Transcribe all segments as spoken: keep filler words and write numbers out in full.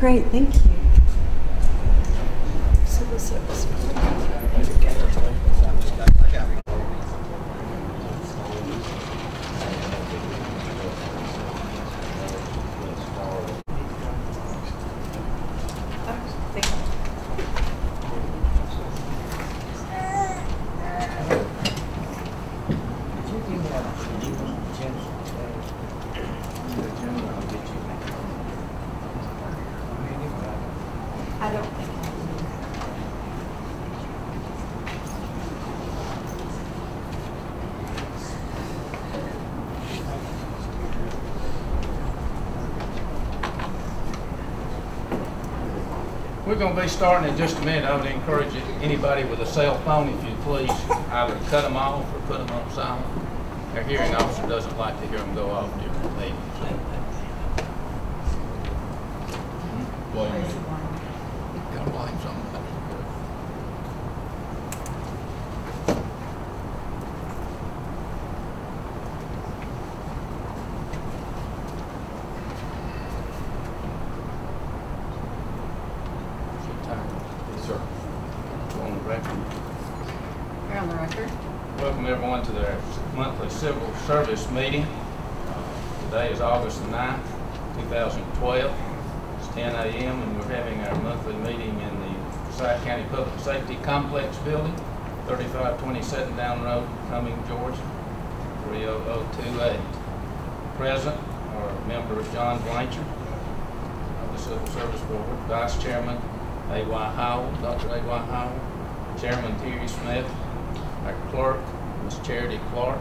great, thank you. Civil service. We're going to be starting in just a minute. I would encourage anybody with a cell phone, if you please, either cut them off or put them on silent. Our hearing officer doesn't like to hear them go off during meetings. Service meeting. Uh, today is August the ninth, two thousand twelve. It's ten A M and we're having our monthly meeting in the Forsyth County Public Safety Complex building, thirty-five twenty-seven Down Road, Cumming, Georgia, three oh oh two eight. Present are member John Blanchard of the Civil Service Board, Vice Chairman A Y Howell, Doctor A Y Howell, Chairman Terry Smith, our clerk, Miz Charity Clark,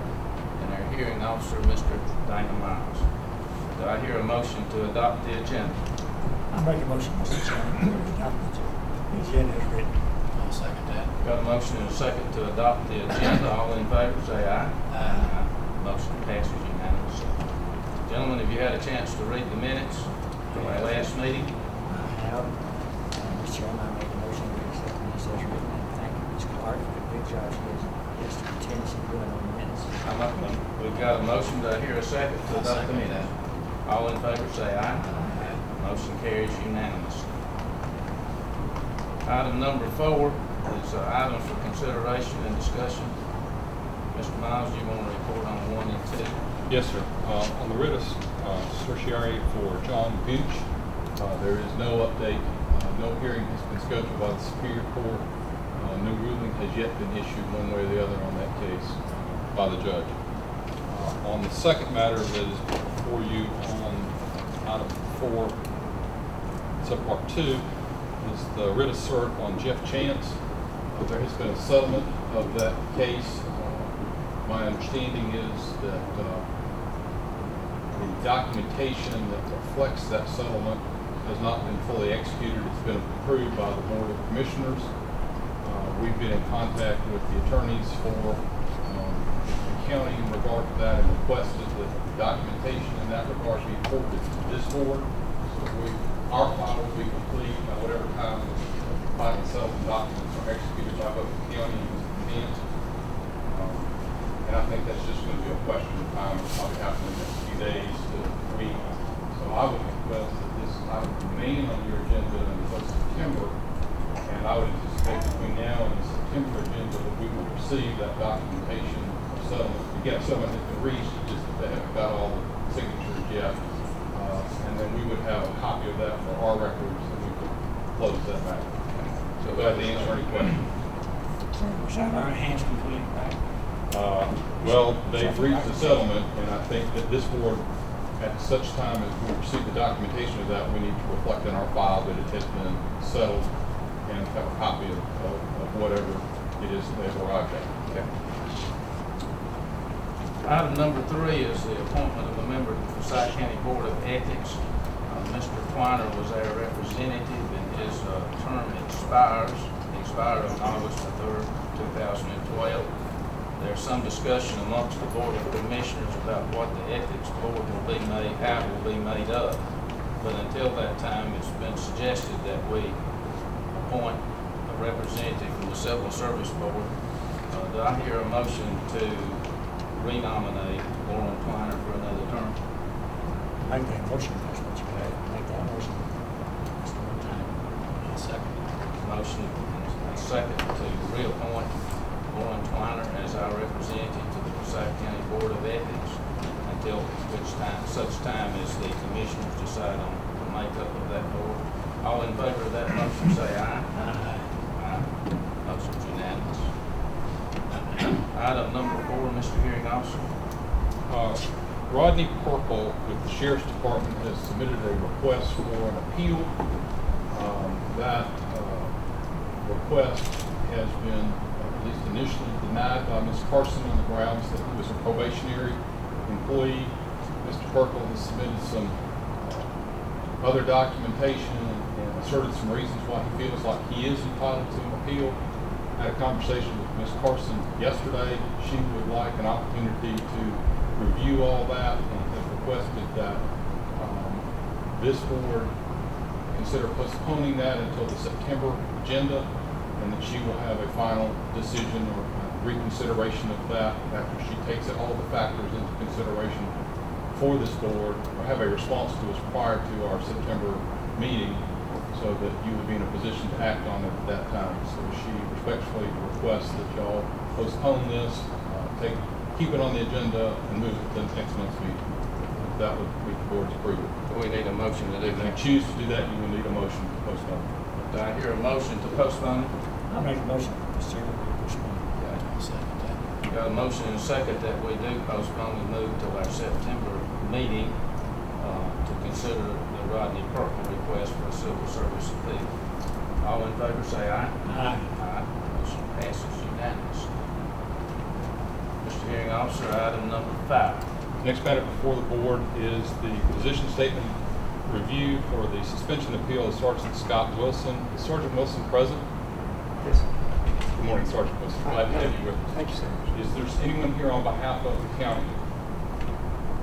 our hearing officer, Mister Dana Miles. Do I hear a motion to adopt the agenda? I make a motion, Mister Chairman, to adopt the agenda as written. I'll second that. Got a motion and a second to adopt the agenda. All in favor, say aye. Aye. Aye. Motion passes unanimously. Gentlemen, have you had a chance to read the minutes from our last meeting? I have. Mister Chairman, I make a motion to accept the minutes as written. Thank you, Miz Clark, for the big job she has. Yes, contingency going on. We've got a motion. Do I hear a second to adopt the minutes? All in favor say aye. Aye. Motion carries unanimously. Item number four is uh, items for consideration and discussion. Mister Miles, you want to report on one and two? Yes, sir. Uh, on the writ of uh, certiorari for John Gooch, uh, there is no update. Uh, no hearing has been scheduled by the Superior Court. Uh, no ruling has yet been issued one way or the other on that case by the judge. Uh, on the second matter that is before you on item four, subpart two, is the writ of cert on Jeff Chance. Uh, there has been a settlement of that case. Uh, my understanding is that uh, the documentation that reflects that settlement has not been fully executed. It's been approved by the Board of Commissioners. Uh, we've been in contact with the attorneys for county in regard to that and requested that documentation in that regard be forwarded to this board. So we, our file will be complete by whatever time the final settlement documents are executed by both the county and the county. Um, and I think that's just going to be a question of time. It'll probably happen in the next few days to a week. So I would request that this item remain on your agenda until September. And I would anticipate between now and the September agenda that we will receive that documentation. So again, someone has been reached, just that they haven't got all the signatures yet, uh, and then we would have a copy of that for our records, and we could close that back. So go ahead and answer any questions. Was that our hands completely back? Uh, well, they've reached the settlement, and I think that this board, at such time as we receive the documentation of that, we need to reflect in our file that it has been settled and have a copy of, of, of whatever it is that they've arrived at. Okay. Item number three is the appointment of a member of the Forsyth County Board of Ethics. Uh, Mister Twiner was our representative, and his uh, term expires. It expired on August the third, two thousand twelve. There's some discussion amongst the Board of Commissioners about what the Ethics Board will be made, how it will be made up. But until that time, it's been suggested that we appoint a representative from the Civil Service Board. Uh, do I hear a motion to renominate Lauren Twiner for another term? I make that motion. Make that motion. Mister motion and second to reappoint Lauren Twiner as our representative to the Forsyth County Board of Ethics until which time, such time as the commissioners decide on the makeup of that board. All in favor of that motion say aye. Aye. Aye. Motion's unanimous. Item number four, Mister Hearing Officer. Uh, Rodney Pirkle with the Sheriff's Department has submitted a request for an appeal. Um, that uh, request has been, at least initially, denied by Miz Carson on the grounds that he was a probationary employee. Mister Pirkle has submitted some uh, other documentation and asserted some reasons why he feels like he is entitled to an appeal. I had a conversation with Miz Carson yesterday. She would like an opportunity to review all that and has requested that um, this board consider postponing that until the September agenda, and that she will have a final decision or reconsideration of that after she takes all the factors into consideration for this board, or have a response to us prior to our September meeting, so that you would be in a position to act on it at that time. So she respectfully requests that y'all postpone this, uh, take keep it on the agenda and move it to the next month's meeting. That would be the board's approval. We need a motion to do that. If you choose to do that, you will need a motion to postpone. Do I hear a motion to postpone? I'll make a motion, Mister Chairman, to postpone. Okay. Got a motion and a second that we do postpone and move till our September meeting uh, to consider the Rodney Pirkle request for a civil service appeal. All in favor say aye. Aye. Aye. Motion passes unanimously. Mister Hearing Officer, item number five. The next matter before the board is the position statement review for the suspension appeal of Sergeant Scott Wilson. Is Sergeant Wilson present? Yes. Good morning, Sergeant Wilson. Glad to have you with us. Thank you, sir. Is there anyone here on behalf of the county?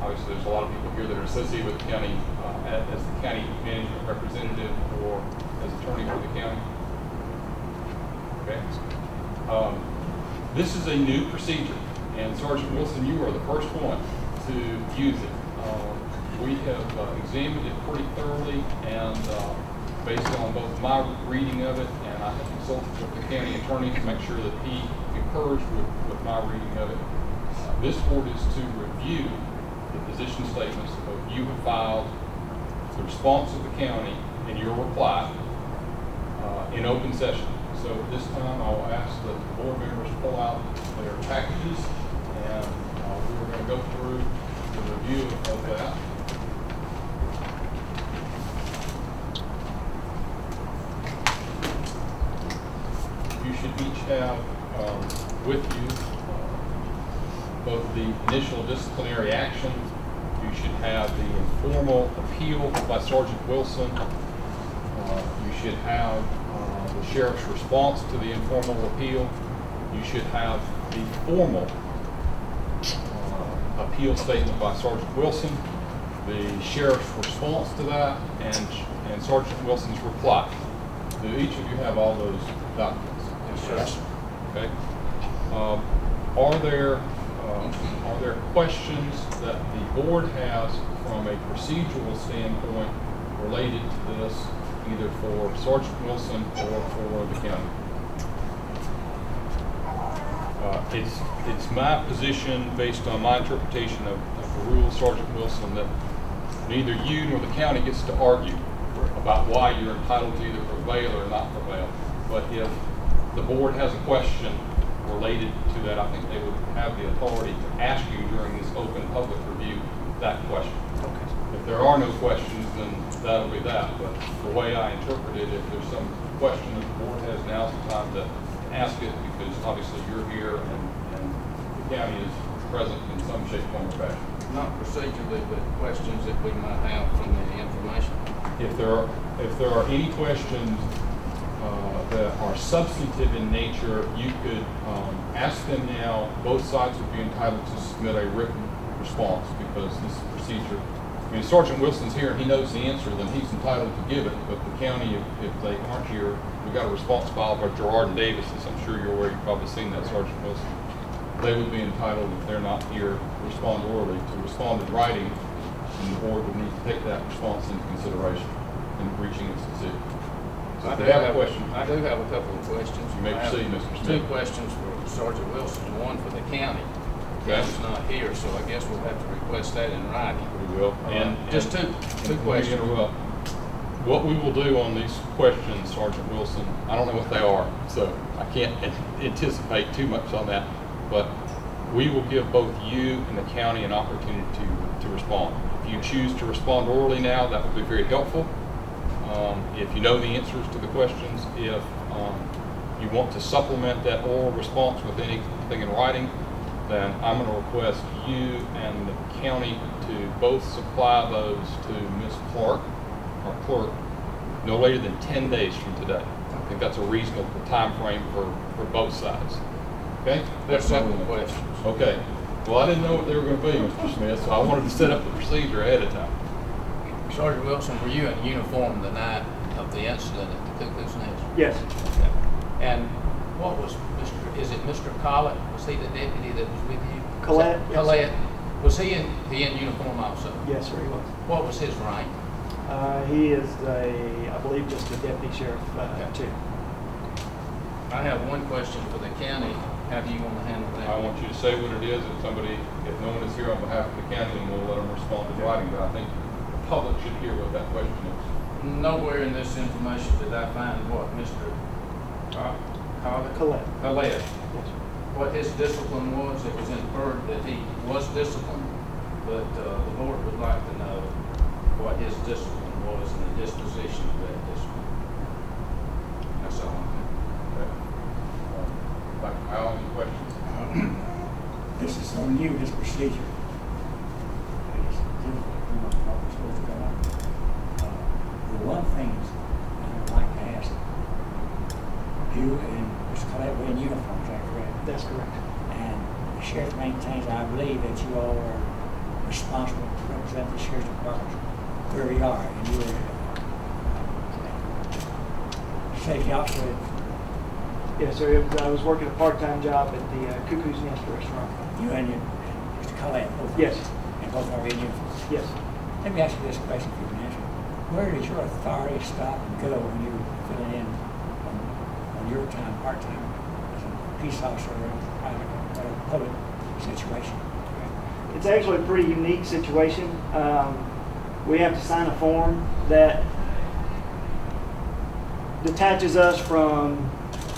Obviously, there's a lot of people here that are associated with the county uh, as the county management representative or as attorney for the county. Okay. Um, this is a new procedure. And Sergeant Wilson, you are the first one to use it. Uh, we have uh, examined it pretty thoroughly, and uh, based on both my reading of it, and I have consulted with the county attorney to make sure that he concurs with, with my reading of it. Uh, this board is to review the position statements that both you have filed, the response of the county, and your reply uh, in open session. So at this time, I will ask that the board members pull out their packages. And uh, we were going to go through the review of that. You should each have um, with you uh, both the initial disciplinary action. You should have the informal appeal by Sergeant Wilson. Uh, you should have uh, the sheriff's response to the informal appeal. You should have the formal appeal statement by Sergeant Wilson, the sheriff's response to that, and and Sergeant Wilson's reply. Do each of you have all those documents? Yes, sir. Okay. Um, are there um, are there questions that the board has from a procedural standpoint related to this, either for Sergeant Wilson or for the county? Uh, it's, it's my position, based on my interpretation of, of the rule, Sergeant Wilson, that neither you nor the county gets to argue about why you're entitled to either prevail or not prevail. But if the board has a question related to that, I think they would have the authority to ask you during this open public review that question. Okay. If there are no questions, then that'll be that. But the way I interpreted it, if there's some question that the board has, now's the time to ask it, because obviously you're here and, and the county is present in some shape, form, or fashion. Not procedurally, but questions that we might have from the information. If there are, if there are any questions uh, that are substantive in nature, you could um, ask them now. Both sides would be entitled to submit a written response, because this procedure, I mean, Sergeant Wilson's here and he knows the answer, then he's entitled to give it. But the county, if, if they aren't here, we got a response filed by Jarrard and Davis, as I'm sure you're aware, you've probably seen that, Sergeant Wilson. They would be entitled, if they're not here, to respond orally, to respond in writing, and the board would need to take that response into consideration in reaching its decision. So I do have a question. I do have a couple of questions. You may proceed, Mister Smith. Two questions for Sergeant Wilson, one for the county. That's not here, so I guess we'll have to request that in writing. We will. And uh, just two, two questions. What we will do on these questions, Sergeant Wilson, I don't know what they are, so I can't anticipate too much on that, but we will give both you and the county an opportunity to, to respond. If you choose to respond orally now, that will be very helpful. Um, if you know the answers to the questions, if um, you want to supplement that oral response with anything in writing, then I'm going to request you and the county to both supply those to Miz Clark, our clerk, no later than ten days from today. I think that's a reasonable time frame for, for both sides. Okay? There's several questions. Okay. Well, I didn't know what they were going to be, Mister Smith, so I wanted to set up the procedure ahead of time. Sergeant Wilson, were you in uniform the night of the incident at the Cuckoo's Nest? Yes. Okay. And what was Mister, is it Mister Collett? Was he the deputy that was with you? Collett. Yes. Collett. Was he in, he in uniform also? Yes, sir, he was. What was his rank? Uh, he is, a, I believe, just a deputy sheriff, uh, okay. too. I have one question for the county. How do you want to handle that? I want you to say what it is. If somebody, if no one is here on behalf of the county, then we'll let them respond in writing. But I think the public should hear what that question is. Nowhere in this information did I find what Mister Uh, Collett. Collett. Yes. What his discipline was. It was inferred that he was disciplined, but uh, the board would like to know what his discipline was and the disposition of that discipline. That's all I'm doing. Doctor Howell, any questions? Uh, this is on you, this procedure. I guess it's supposed to go on. The one thing I'd like to ask you, and Mister Collett, we're in uniform, is that correct? That's correct. And the sheriff maintains, I believe, that you all are responsible to represent the sheriff's department where we are, and you are a safety officer. Yes, sir. It was, I was working a part-time job at the uh, Cuckoo's Nest restaurant. You and your, Mister Collett, both? Yes. And both are in uniform? Yes. Let me ask you this question, if you can answer. Where does your authority stop and go when you're filling in on, on your time, part-time, as a peace officer or a private or a public situation? It's actually a pretty unique situation. Um, we have to sign a form that detaches us from,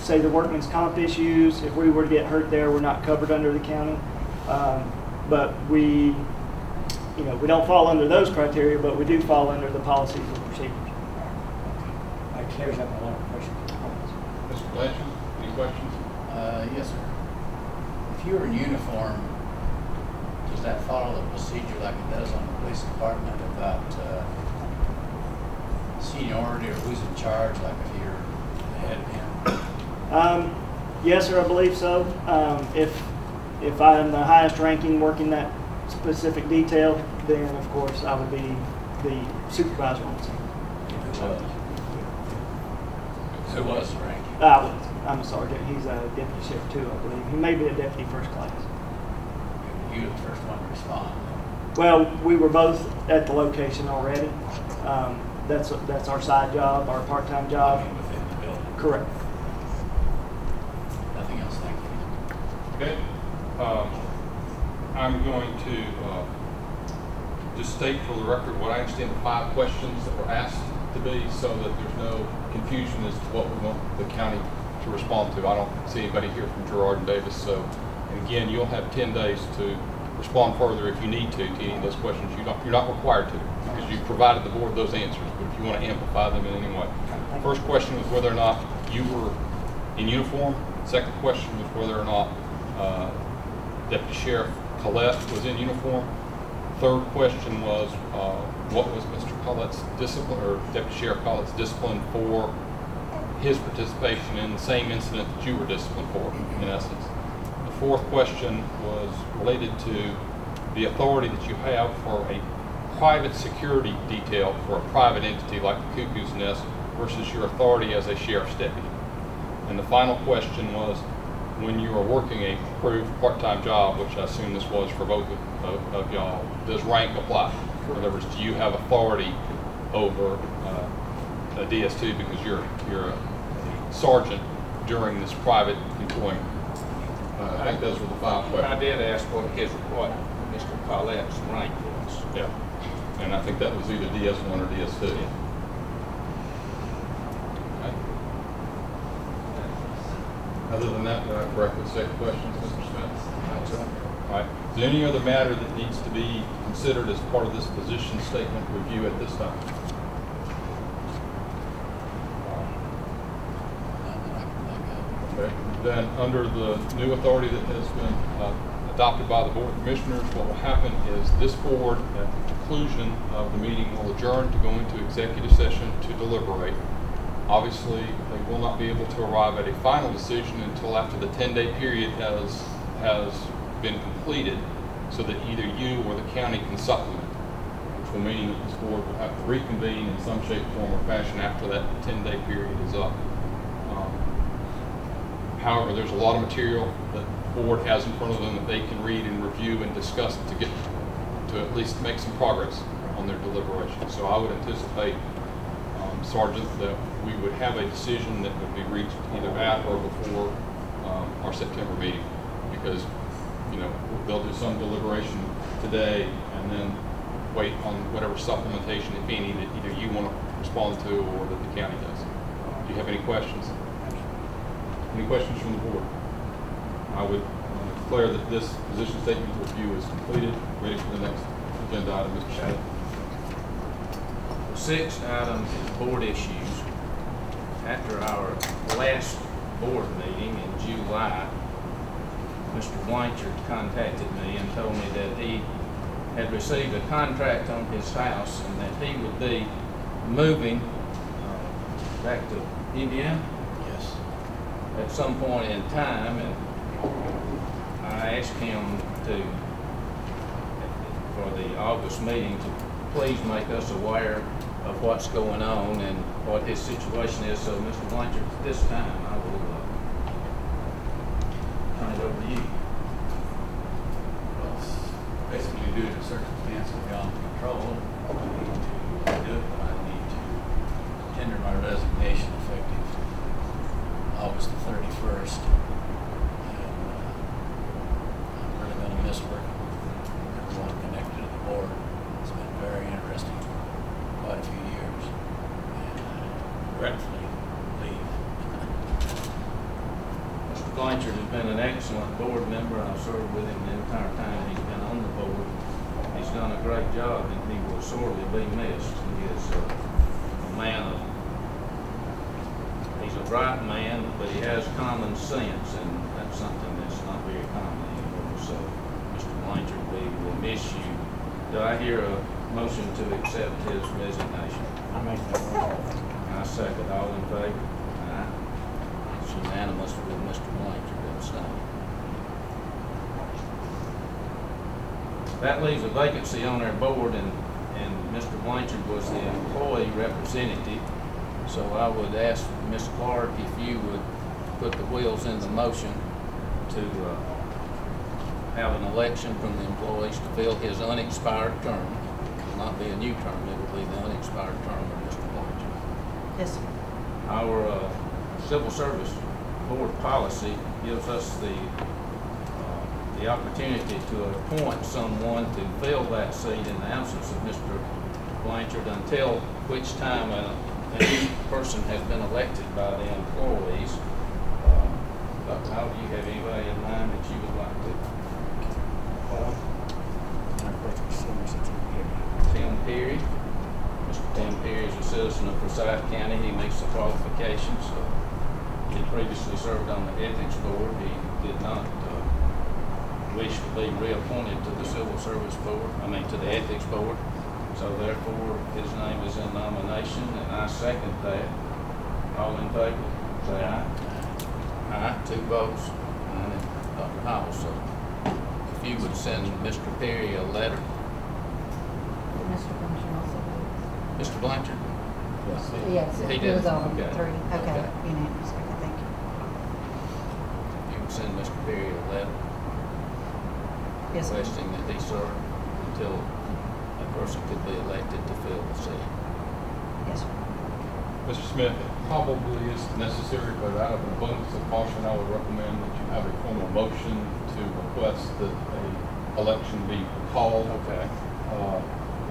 say, the workman's comp issues. If we were to get hurt there, we're not covered under the county. Um, but we, you know, we don't fall under those criteria, but we do fall under the policies and procedures. Right. Okay. That clears up a lot of questions. Mister Blanchard, any questions? Uh, yes, sir. If you were in uniform, does that follow the procedure like it does on the police department about uh, seniority or who's in charge, like if you're the head man? Um, yes, sir, I believe so. Um, if if I'm the highest ranking working that specific detail, then of course I would be the supervisor on the team. Who was? Who was the ranking? I was. I'm a sergeant. He's a deputy sheriff too, I believe. He may be a deputy first class. You were the first one to respond. Well, we were both at the location already. Um, that's that's our side job, our part-time job. I mean, within the building. Correct. Okay, um, I'm going to uh, just state for the record what I understand the five questions that were asked to be, so that there's no confusion as to what we want the county to respond to. I don't see anybody here from Jarrard and Davis, so, and again, you'll have ten days to respond further if you need to, to any of those questions. You don't, you're not required to, because you provided the board those answers, but if you want to amplify them in any way. First question was whether or not you were in uniform. Second question was whether or not Uh, Deputy Sheriff Collett was in uniform. Third question was, uh, what was Mister Collett's discipline, or Deputy Sheriff Collett's discipline for his participation in the same incident that you were disciplined for, in essence. The fourth question was related to the authority that you have for a private security detail for a private entity like the Cuckoo's Nest versus your authority as a sheriff's deputy. And the final question was, when you are working a approved part-time job, which I assume this was for both of, of y'all, does rank apply? In other words, do you have authority over uh, a D S two because you're you're a sergeant during this private employment. Uh, I think those were the five questions. I did ask for his report, Mister Collett's rank was. Yeah, and I think that was either D S one or D S two. Yeah. Other than that, did I correctly say the questions, Mister Smith? All right. Is there any other matter that needs to be considered as part of this position statement review at this time? Okay. Then, under the new authority that has been uh, adopted by the Board of Commissioners, what will happen is this board, at the conclusion of the meeting, will adjourn to go into executive session to deliberate. Obviously, they will not be able to arrive at a final decision until after the ten-day period has has been completed, so that either you or the county can supplement, which will mean that this board will have to reconvene in some shape, form, or fashion after that ten-day period is up. Um, however, there's a lot of material that the board has in front of them that they can read and review and discuss to get to at least make some progress on their deliberation. So I would anticipate, um, Sergeant, that we would have a decision that would be reached either at or before um, our September meeting, because you know they'll do some deliberation today and then wait on whatever supplementation, if any, that either you want to respond to or that the county does. Do you have any questions? Any questions from the board? I would uh, declare that this position statement review is completed. Ready for the next agenda item, Mister Chairman. Six item is board issues. After our last board meeting in July, Mister Blanchard contacted me and told me that he had received a contract on his house and that he would be moving uh, back to Indiana. Yes. At some point in time, and I asked him to, for the August meeting, to please make us aware of what's going on and what his situation is. So, Mister Blanchard, at this time, I will uh, turn it over to you. Well, basically, due to circumstances beyond control, I need to do it, but I need to tender my resignation effective August the thirty-first. And uh, I'm really going to miss working with everyone connected to the board. It's been very interesting, quite a few years. Regretfully leave. Mister Blanchard has been an excellent board member. I've served with him the entire time he's been on the board. He's done a great job and he will sorely be missed. He is a, a man of, he's a bright man, but he has common sense, and that's something that's not very common anymore. So, Mister Blanchard, we will miss you. Do I hear a motion to accept his resignation? I make that motion. I second. All in favor? Aye. It's unanimous with Mister Blanchard abstaining. That leaves a vacancy on our board, and, and Mister Blanchard was the employee representative. So I would ask Miz Clark if you would put the wheels in the motion to uh, have an election from the employees to fill his unexpired term. It will not be a new term, it will be the unexpired term of Mister Blanchard. Yes, sir. Our uh, civil service board policy gives us the uh, the opportunity to appoint someone to fill that seat in the absence of Mister Blanchard until which time a, a person has been elected by the employees. Um, Doctor Howell, do you have anybody in mind that you would like to? Well, I personally assume it's Tim Perry. Tim Perry. Mister Tim Perry is a citizen of Forsyth County. He meets the qualifications. Uh, he previously served on the Ethics Board. He did not uh, wish to be reappointed to the Civil Service Board, I mean to the Ethics Board. So therefore, his name is in nomination, and I second that. All in favor, say aye. Aye, two votes. And Doctor Howell, so if you would send Mister Perry a letter. Mister Mister Blanchard? Yes. Yes, he, he did. Was on okay. Three. Okay. Okay. Unanimous. Okay, thank you. You can send Mister Perry a letter. Yes, requesting that he serve until a person could be elected to fill the seat. Yes, sir. Mister Smith, it probably isn't necessary, but out of an abundance of caution, I would recommend that you have a formal motion to request that an election be called. Okay. Uh,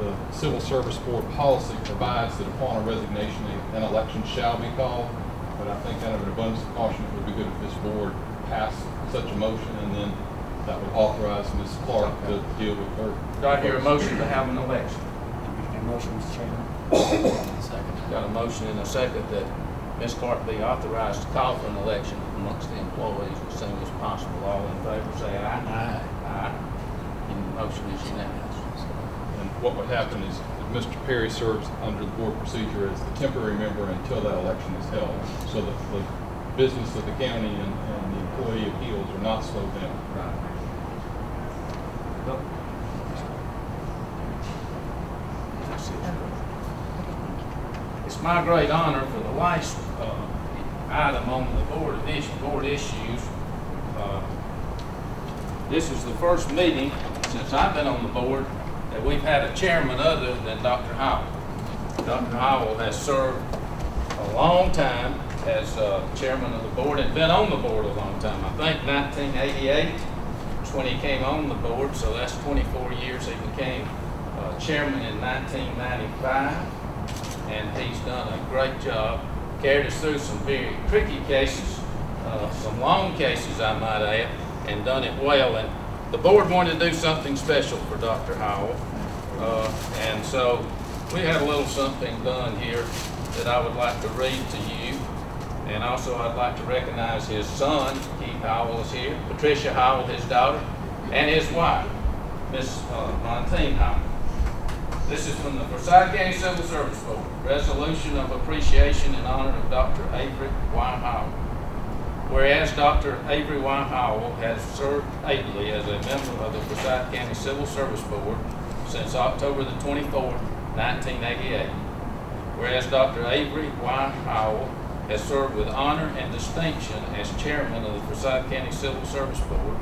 the Civil Service Board policy provides that upon a resignation, an election shall be called. But I think out of an abundance of caution, it would be good if this board passed such a motion, and then that would authorize Miz Clark okay. to deal with her. Do I hear a motion to have an election? A motion, Mister Chairman. Second. Got a motion and a second that Miz Clark be authorized to call for an election amongst the employees as soon as possible. All in favor, say aye. Aye. Aye. And the motion is unanimous. And what would happen is Mister Perry serves under the board procedure as the temporary member until that election is held. So the, the business of the county and, and the employee appeals are not slowed down. Right. Well, that's it. It's my great honor for the last uh, item on the board of issue, board issues. Uh, this is the first meeting since I've been on the board that we've had a chairman other than Doctor Howell. Doctor Howell has served a long time as uh, chairman of the board and been on the board a long time. I think nineteen eighty-eight was when he came on the board, so that's twenty-four years. He became uh, chairman in nineteen ninety-five, and he's done a great job. Carried us through some very tricky cases, uh, some long cases I might add, and done it well. And the board wanted to do something special for Doctor Howell, uh, and so we had a little something done here that I would like to read to you. And also I'd like to recognize his son, Keith Howell, is here, Patricia Howell, his daughter, and his wife, Miz Uh, Monteen Howell. This is from the Forsyth County Civil Service Board, resolution of appreciation in honor of Doctor Avery Y. Howell. Whereas Doctor Avery Y. Howell has served ably as a member of the Forsyth County Civil Service Board since October the twenty-fourth, nineteen eighty-eight. Whereas Doctor Avery Y. Howell has served with honor and distinction as chairman of the Forsyth County Civil Service Board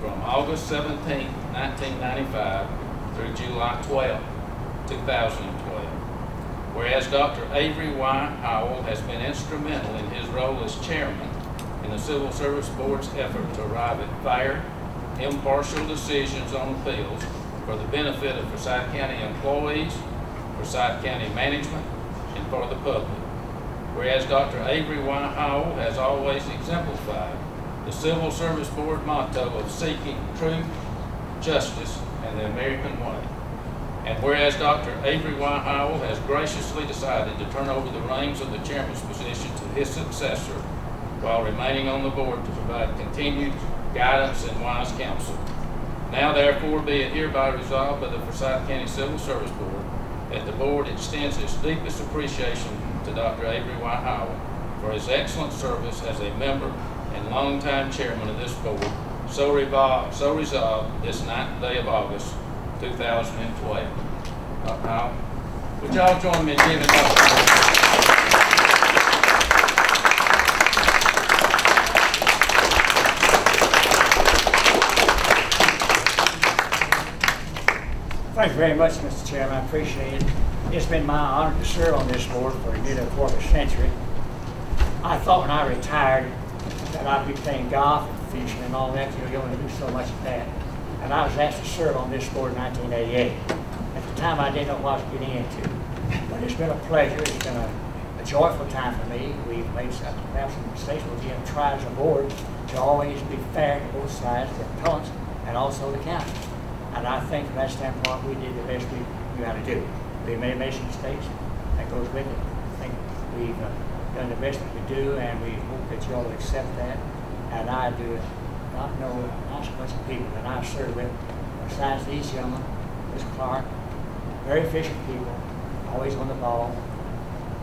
from August seventeenth, nineteen ninety-five through July twelfth, two thousand twelve. Whereas Doctor Avery Y. Howell has been instrumental in his role as chairman in the Civil Service Board's effort to arrive at fair, impartial decisions on appeals for the benefit of Forsyth County employees, Forsyth County management, and for the public. Whereas Doctor Avery Y. Howell has always exemplified the Civil Service Board motto of seeking truth, justice, and the American way. And whereas Doctor Avery Y. Howell has graciously decided to turn over the reins of the chairman's position to his successor, while remaining on the board to provide continued guidance and wise counsel. Now therefore be it hereby resolved by the Forsyth County Civil Service Board that the board extends its deepest appreciation to Doctor Avery Y. Howell for his excellent service as a member and longtime chairman of this board, so, revolved, so resolved this ninth day of August, two thousand twelve. Doctor Howell, would y'all join me in giving up? Thank you very much, Mister Chairman. I appreciate it. It's been my honor to serve on this board for nearly a quarter century. I thought when I retired that I'd be playing golf and fishing and all that. You were going to do so much of that. And I was asked to serve on this board in nineteen eighty-eight. At the time, I didn't know what I was getting into. But it's been a pleasure. It's been a, a joyful time for me. We've made some, perhaps some mistakes. We'll get tried as a board to always be fair to both sides, the appellants and also the county. And I think from that standpoint, we did the best we knew how to do. We may have made some mistakes. That goes with it. I think we've uh, done the best we could do, and we hope that you all will accept that. And I do not know not so much people that I've served with, besides these gentlemen, Miz Clark, very efficient people, always on the ball.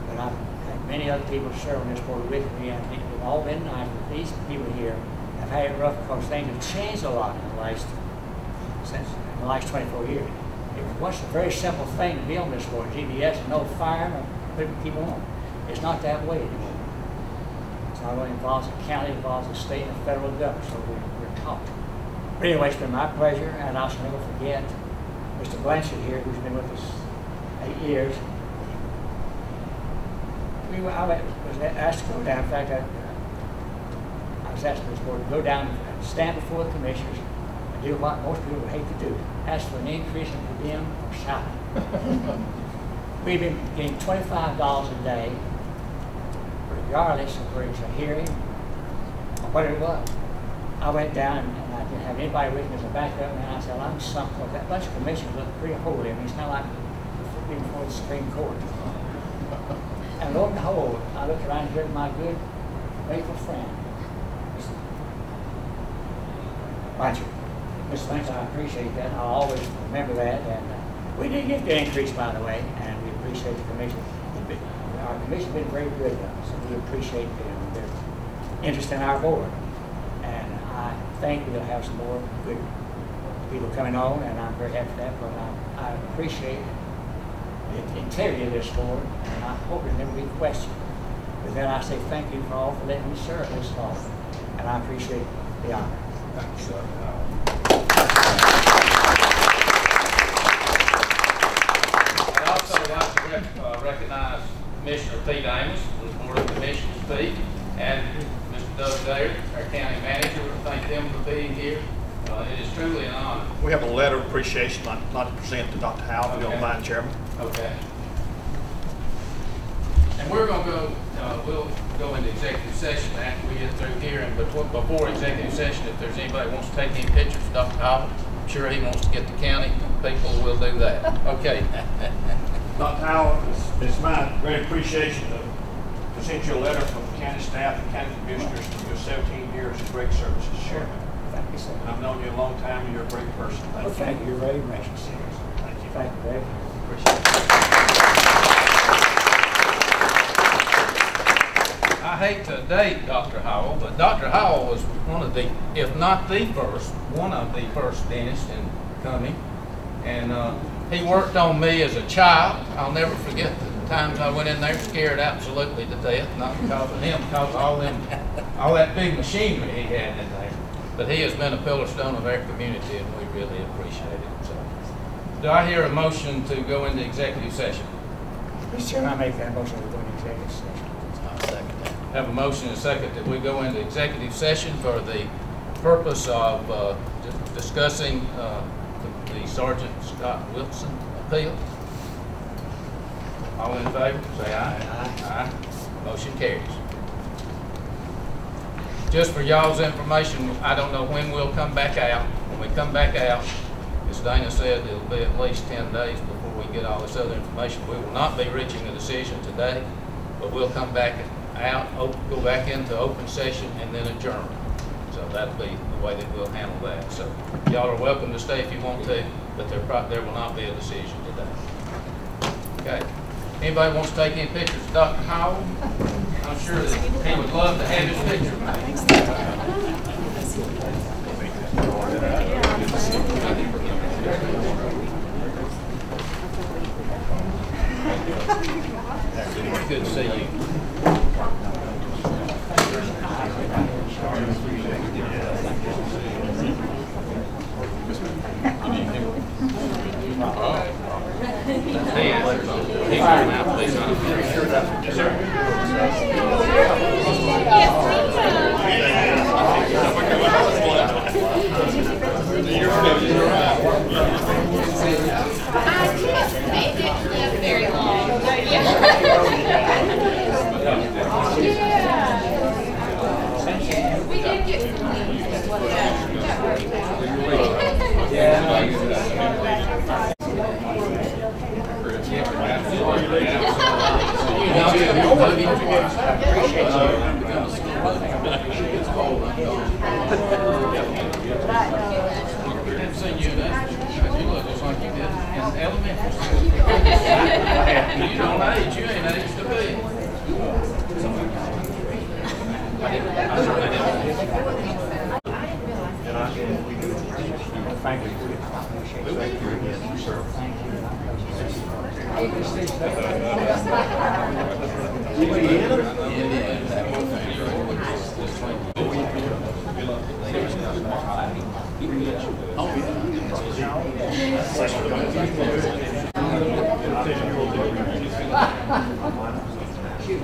But I think many other people serve on this board with me, and I think we've all been nice. But these people here have had it rough because things have changed a lot in the last since in the last twenty-four years. It was once a very simple thing to be on this board. G B S, no fire, no people keep on. It's not that way anymore. It's not only involves the county, it involves the state and the federal government, so we're, we're taught. But anyway, it's been my pleasure, and I'll never forget Mister Blanchard here, who's been with us eight years. we were, I was asked to go down, in fact, I, I was asked by this board to go down and stand before the commissioners and do what most people would hate to do, ask for an increase in per diem for shopping. We've been getting twenty-five dollars a day, regardless of whether it's a hearing or what it was. I went down and, and I didn't have anybody with me as a backup, and I said, well, I'm something. That bunch of commissioners look pretty holy. I mean, it's not like being before the Supreme Court. And lo and behold, I looked around here at my good, faithful friend. Roger. Mister Lynch, I appreciate that. I'll always remember that. And uh, we did get the increase, by the way, and we appreciate the commission. Our commission has been very good to us, and we appreciate their, their interest in our board. And I think we'll have some more good people coming on, and I'm very happy for that. But I, I appreciate the integrity of this board, and I hope it'll never be questioned. But then I say thank you for all for letting me serve this law, and I appreciate the honor. Thank you, sir. I'd also like to rec uh, recognize Commissioner Pete Amos, the Board of Commissioners, Pete, and Mister Doug Derrer, our county manager. We thank them for being here. Uh, it is truly an honor. We have a letter of appreciation I'd like to present to Doctor Howell, if you don't mind, Chairman. Okay. And we're going to go, uh, we'll go into executive session after we get through here. And before, before executive session, if there's anybody who wants to take any pictures, Doctor Howell, I'm sure he wants to get the county people, will do that. Okay. Doctor Howell, it's, it's my great appreciation to present you a letter from the county staff and county commissioners for your seventeen years of great service as Chairman. Thank you, sir. I've known you a long time, and you're a great person. Thank well, you. Thank you. You're very gracious. Thank you. Thank you, Dave. Appreciate it. I hate to date Doctor Howell, but Doctor Howell was one of the, if not the first, one of the first dentists in Cumming. And uh, he worked on me as a child. I'll never forget the times I went in there scared absolutely to death, not because of him, because of all, them, all that big machinery he had in there. But he has been a pillar stone of our community, and we really appreciate it. So, do I hear a motion to go into executive session? Mister Chairman, I make that motion to go into executive session. I'll second that. Have a motion and a second that we go into executive session for the purpose of uh, discussing uh, the, the Sergeant Scott Wilson appeal. All in favor, say aye. Aye. Aye. Motion carries. Just for y'all's information, I don't know when we'll come back out. When we come back out, as Dana said, it'll be at least ten days before we get all this other information. We will not be reaching a decision today, but we'll come back out, go back into open session, and then adjourn. So that'll be the way that we'll handle that. So y'all are welcome to stay if you want to, but there, probably, there will not be a decision today. Okay. Anybody wants to take any pictures of Doctor Howell? I'm sure that he would love to have his picture. Good to see you. He's right now, please. Yes, sir.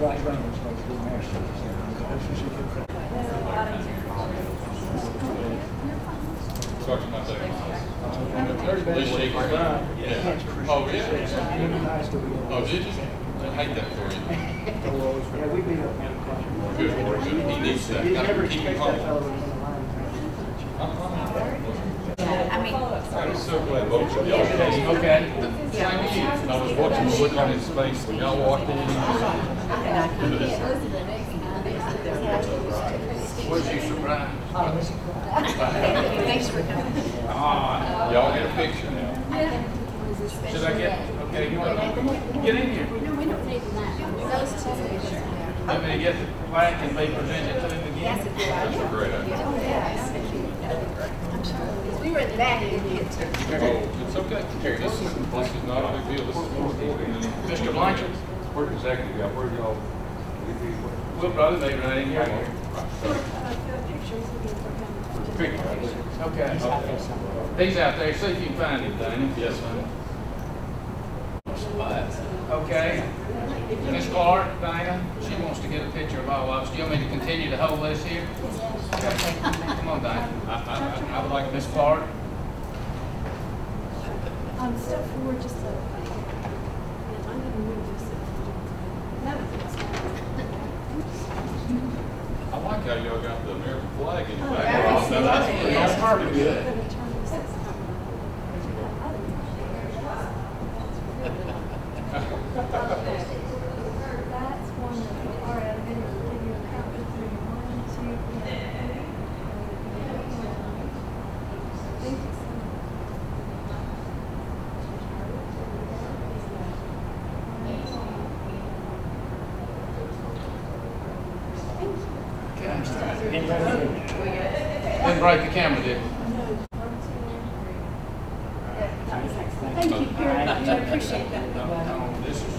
Oh, did you? I hate that for you. Yeah, we beat up. Good, good. He needs that. Got to keep him humble. I was so glad both of y'all came. Okay. Yeah. I was watching the look on his face when y'all walked in. Was you surprised? Thanks for coming. Ah, y'all get a picture now. Should I get? Okay, you want to get in here? No, we don't need that. Let me get the plaque and be presented to him again. That's a great idea. We were in the back in the answer. Oh, it's okay. Terry, this is, this is not a big deal. This is Mister Blanchard. Where did Zachary go? Where did y'all? Well, brother, they were in here. Okay. Okay. He's out there. See if you can find him, Dana. Yes, ma'am. Okay. Miss Clark, Dana, she wants to get a picture of all of us. Do you want me to continue to hold this here? Okay. Come on, Dana. I, I, I would like Miss Clark. Um, step forward just a little bit. And I'm going to move this. That would be awesome. I like how y'all got the American flag in the oh, background. That that's pretty yeah. Hard to get. Thank you. I appreciate that. No, no, this is